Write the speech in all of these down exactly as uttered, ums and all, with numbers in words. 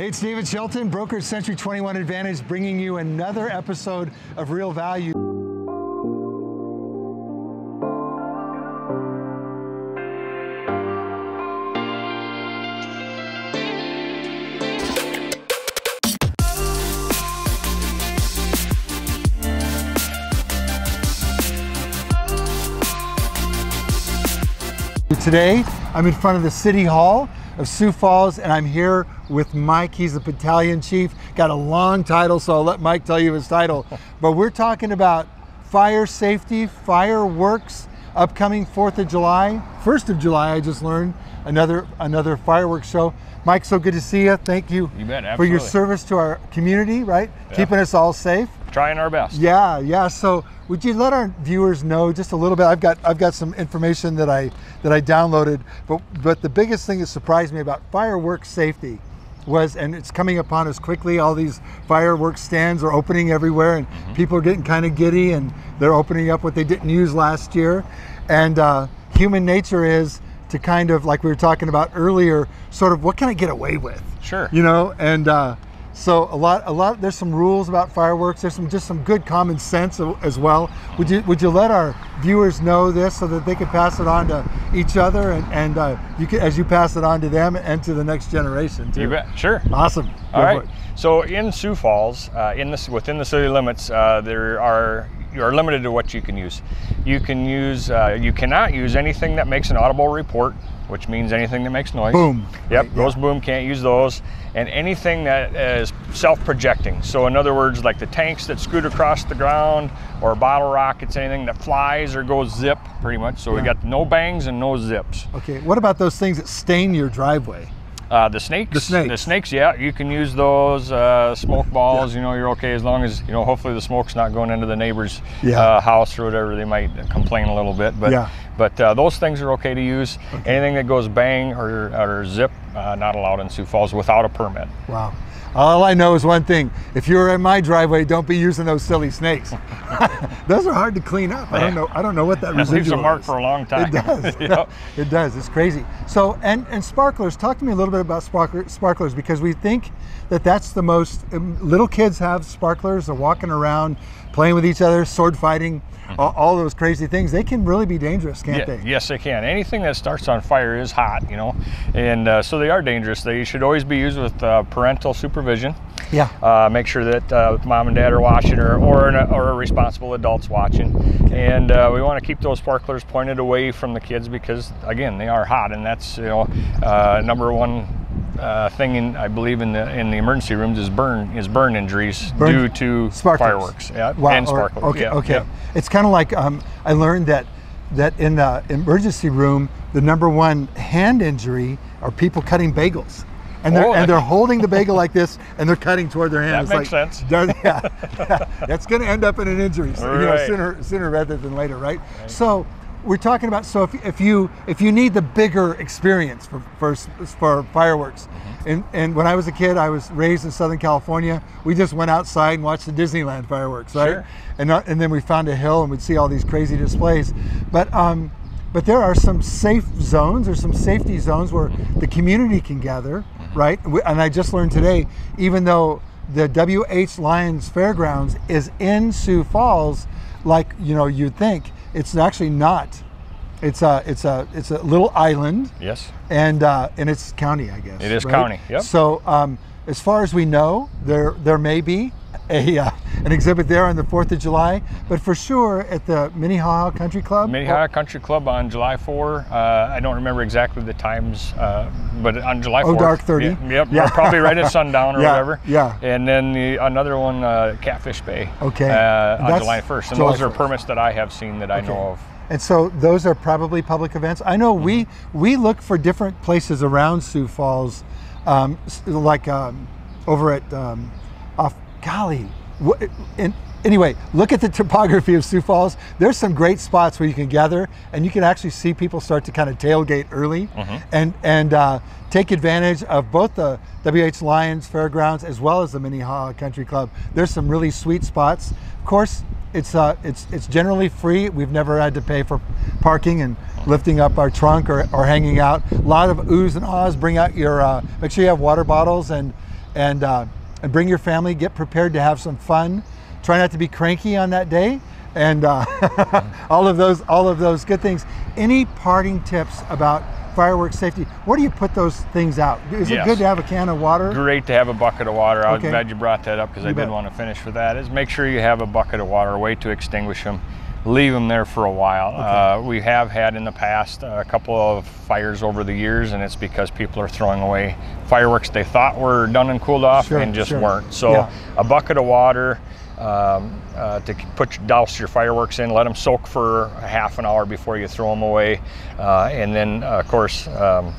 Hey, it's David Shelton, broker at Century twenty-one Advantage, bringing you another episode of Real Value. Today, I'm in front of the City Hall of Sioux Falls, and I'm here with Mike. He's the battalion chief. Got a long title, so I'll let Mike tell you his title. But we're talking about fire safety, fireworks, upcoming fourth of July. first of July, I just learned, another another fireworks show. Mike, so good to see you. Thank you, you bet, for your service to our community, right? Yeah. Keeping us all safe. Trying our best. Yeah, yeah. So would you let our viewers know just a little bit? I've got I've got some information that I that I downloaded, but but the biggest thing that surprised me about fireworks safety was, and it's coming upon us quickly, all these fireworks stands are opening everywhere, and mm-hmm. people are getting kind of giddy, and they're opening up what they didn't use last year. And uh, human nature is to kind of, like we were talking about earlier, sort of, what can I get away with? Sure. You know, and uh, so a lot, a lot. There's some rules about fireworks. There's some just some good common sense as well. Would you would you let our viewers know this so that they can pass it on to each other, and and uh, you can, as you pass it on to them and to the next generation too? You bet. Sure. Awesome. All right. So in Sioux Falls, uh, in this within the city limits, uh, there are you are limited to what you can use. You can use uh, you cannot use anything that makes an audible report, which means anything that makes noise. Boom. Yep, yeah. Those boom, can't use those. And anything that is self-projecting. So in other words, like the tanks that scoot across the ground, or bottle rockets, anything that flies or goes zip, pretty much. So yeah. We got no bangs and no zips. Okay, what about those things that stain your driveway? Uh, the snakes. The snakes. The snakes, yeah, you can use those. Uh, smoke balls, yeah. You know, you're okay as long as, you know, hopefully the smoke's not going into the neighbor's yeah. uh, house or whatever. They might complain a little bit, but yeah. but uh, those things are okay to use. Okay. Anything that goes bang or, or zip, uh, not allowed in Sioux Falls without a permit. Wow. All I know is one thing. If you're in my driveway, don't be using those silly snakes. Those are hard to clean up. I don't know. I don't know what that residual is. It leaves a mark for a long time. It does. Yep. It does. It's crazy. So, and and sparklers. Talk to me a little bit about sparklers, because we think that that's the most. Little kids have sparklers. They're walking around, playing with each other, sword fighting, mm-hmm. all, all those crazy things. They can really be dangerous, can't yeah, they? Yes, they can. Anything that starts on fire is hot, you know, and uh, so they are dangerous. They should always be used with uh, parental supervision. Yeah. Uh, make sure that uh, mom and dad are watching, or or, an, or a responsible adult's watching, and uh, we want to keep those sparklers pointed away from the kids because, again, they are hot, and that's, you know, uh, number one. Uh, thing in, I believe in the in the emergency rooms is burn is burn injuries burn, due to sparklers. Fireworks yeah, wow, and sparklers. Or, okay, yeah, okay. Yeah. It's kind of like um, I learned that that in the emergency room, the number one hand injury are people cutting bagels, and they're oh, and they're holding the bagel like this, and they're cutting toward their hand. That it's makes like, sense. Does, yeah, yeah, that's going to end up in an injury, so, right. You know, sooner sooner rather than later, right? Right. So. We're talking about, so if, if you if you need the bigger experience for for, for fireworks, mm-hmm. and and when I was a kid, I was raised in Southern California. We just went outside and watched the Disneyland fireworks, right? Sure. And and then we found a hill and we'd see all these crazy displays. But um, but there are some safe zones or some safety zones where the community can gather, right? And I just learned today, even though the W H Lions Fairgrounds is in Sioux Falls, like, you know, you'd think. It's actually not. It's a it's a it's a little island. Yes. And uh, and it's county, I guess. It is right? County. Yep. So um, as far as we know, there there may be a uh, an exhibit there on the fourth of July, but for sure at the Minnehaha Country Club. Minnehaha Country Club on July fourth. Uh, I don't remember exactly the times, uh, but on July fourth. Oh, dark thirty. Yeah, yep. Yeah. Probably right at sundown or yeah, whatever. Yeah. And then the, another one, uh, Catfish Bay. Okay. Uh, on July first. And July those first. Are permits that I have seen that okay. I know of. And so those are probably public events. I know mm-hmm. we we look for different places around Sioux Falls, um, like um, over at um, off. Golly, what, and anyway, look at the topography of Sioux Falls. There's some great spots where you can gather, and you can actually see people start to kind of tailgate early, mm-hmm. and and uh, take advantage of both the W H Lions Fairgrounds as well as the Minnehaha Country Club. There's some really sweet spots. Of course, it's uh, it's it's generally free. We've never had to pay for parking and lifting up our trunk or, or hanging out. A lot of oohs and ahs. Bring out your. Uh, make sure you have water bottles and. and, uh, and bring your family, get prepared to have some fun. Try not to be cranky on that day, and uh, all of those, all of those good things. Any parting tips about fireworks safety? Where do you put those things out? Is yes. it good to have a can of water? Great to have a bucket of water. I'm okay. glad you brought that up because I bet. did want to finish with that. Is make sure you have a bucket of water, a way to extinguish them. Leave them there for a while. Okay. Uh, we have had in the past a couple of fires over the years, and it's because people are throwing away fireworks they thought were done and cooled off sure, and just sure. weren't. So yeah. a bucket of water, Um, uh, to put douse your fireworks in, let them soak for a half an hour before you throw them away, uh, and then uh, of course um,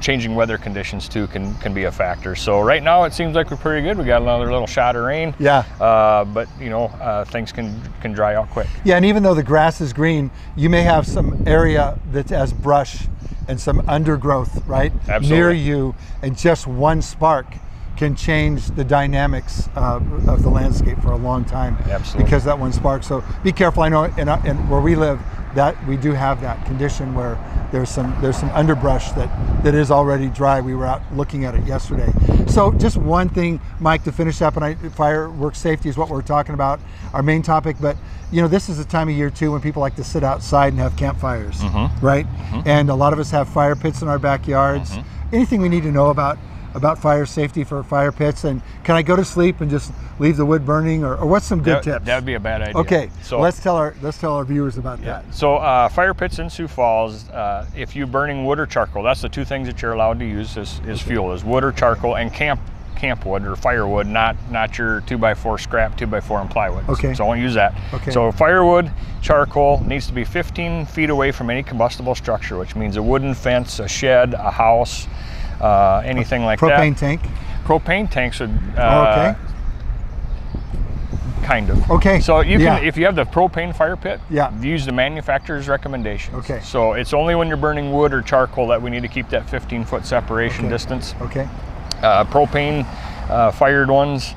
changing weather conditions too can can be a factor. So right now it seems like we're pretty good. We got another little shot of rain. Yeah. Uh, but you know uh, things can can dry out quick. Yeah, and even though the grass is green, you may have some area that has brush and some undergrowth right Absolutely. near you, and just one spark can change the dynamics uh, of the landscape for a long time. Absolutely. Because that one spark. So be careful. I know in, in where we live, that we do have that condition where there's some there's some underbrush that that is already dry. We were out looking at it yesterday. So just one thing, Mike, to finish up, and I, fireworks safety is what we're talking about, our main topic. But you know, this is a time of year too when people like to sit outside and have campfires, mm-hmm. right? Mm-hmm. And a lot of us have fire pits in our backyards. Mm-hmm. Anything we need to know about? about fire safety for fire pits, and can I go to sleep and just leave the wood burning, or, or what's some good that, tips? That would be a bad idea. Okay, so let's tell our let's tell our viewers about yeah. that. So uh, fire pits in Sioux Falls, uh, if you're burning wood or charcoal, that's the two things that you're allowed to use as, as okay. fuel, is wood or charcoal, and camp camp wood or firewood, not not your two by four scrap, two by four and plywood. Okay. So I won't use that. Okay. So firewood, charcoal needs to be fifteen feet away from any combustible structure, which means a wooden fence, a shed, a house. Uh, anything like that. Propane tank? Propane tanks would, uh, okay. kind of. Okay. So you yeah. can, if you have the propane fire pit, yeah. use the manufacturer's recommendations. Okay. So it's only when you're burning wood or charcoal that we need to keep that fifteen foot separation okay. distance. Okay. Uh, propane uh, fired ones,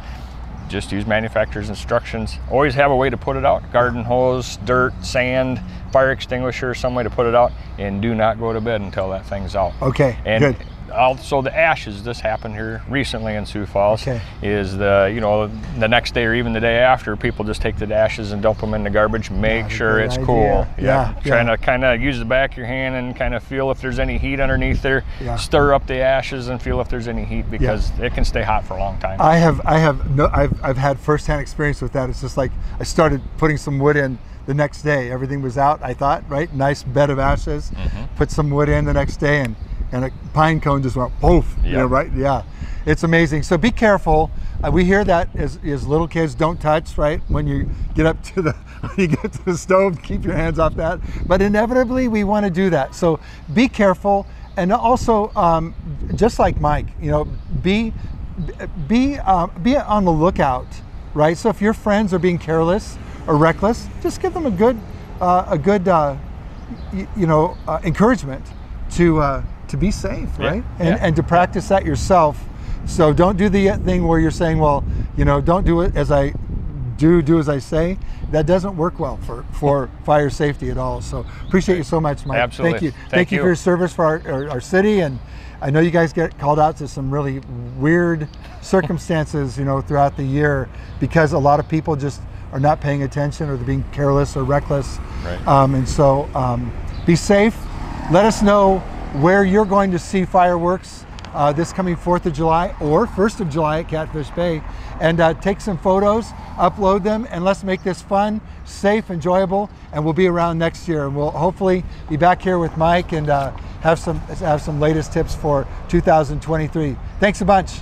just use manufacturer's instructions. Always have a way to put it out. Garden hose, dirt, sand, fire extinguisher, some way to put it out, and do not go to bed until that thing's out. Okay, and good. Also the ashes, this happened here recently in Sioux Falls, okay. is the, you know, the next day or even the day after, people just take the ashes and dump them in the garbage. Make sure it's idea. cool. Yeah. yeah. Trying yeah. to kind of use the back of your hand and kind of feel if there's any heat underneath there. Yeah. Stir up the ashes and feel if there's any heat, because yeah. it can stay hot for a long time. I have, I have, no, I've, I've had firsthand experience with that. It's just like I started putting some wood in. The next day, everything was out, I thought, right? Nice bed of ashes, mm-hmm. put some wood in the next day, and, and a pine cone just went poof, yep. you know, right? Yeah, it's amazing. So be careful. Uh, we hear that as, as little kids, don't touch, right? When you get up to the you get to the stove, keep your hands off that. But inevitably, we want to do that. So be careful, and also, um, just like Mike, you know, be, be, uh, be on the lookout, right? So if your friends are being careless, or reckless, just give them a good, uh, a good, uh, you know, uh, encouragement to uh, to be safe, yeah. right? And yeah. and to practice that yourself. So don't do the thing where you're saying, well, you know, don't do it as I do, do as I say. That doesn't work well for for fire safety at all. So appreciate you so much, Mike. Absolutely. Thank you. Thank, Thank you for your service for our, our, our city, and I know you guys get called out to some really weird circumstances, you know, throughout the year, because a lot of people just are not paying attention, or they're being careless or reckless. Right. Um, and so um, be safe. Let us know where you're going to see fireworks uh, this coming fourth of July or first of July at Catfish Bay. And uh, take some photos, upload them, and let's make this fun, safe, enjoyable, and we'll be around next year. And we'll hopefully be back here with Mike and uh, have some have some latest tips for two thousand twenty-three. Thanks a bunch.